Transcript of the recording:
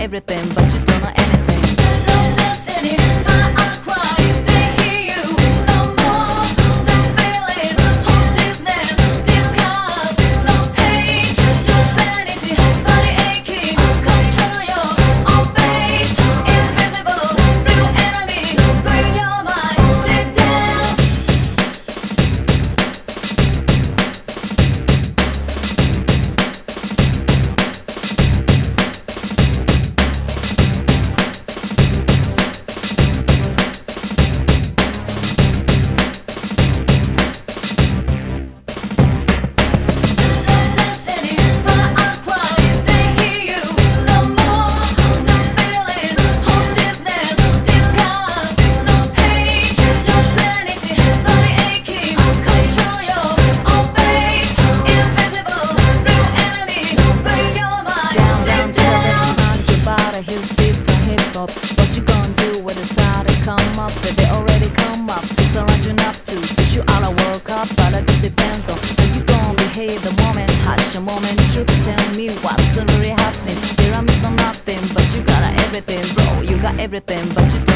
everything, but you don't know anything. What you gonna do when it's time to come up? That they already come up to surround you up to push you out of World Cup, but it depends on how you gonna behave the moment. Hush a moment, you tell me what's really happening. Here I'm missing nothing, but you got everything, bro. You got everything, but you